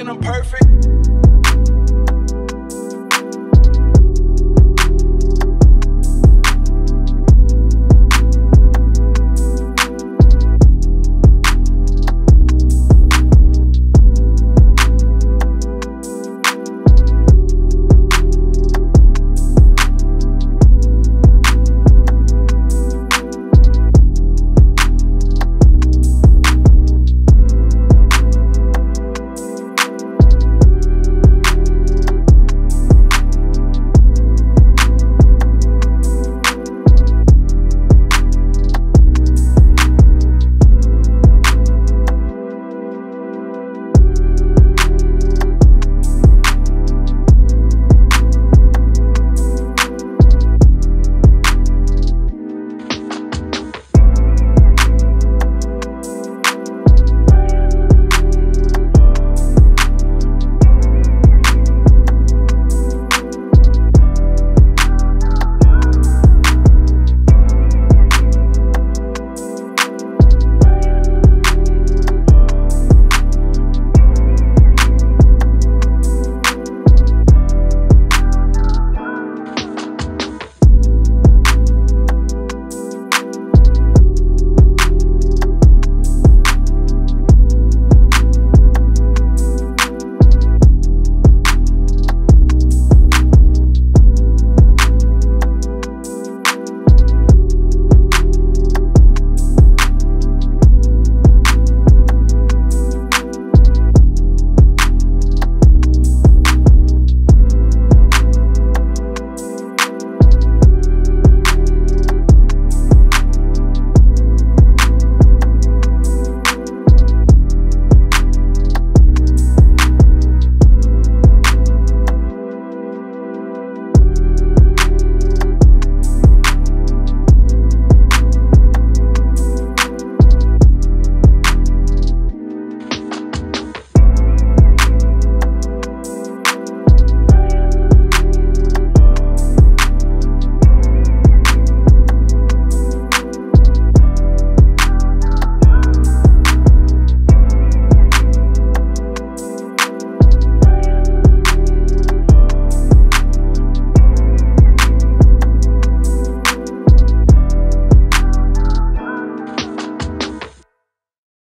and I'm perfect.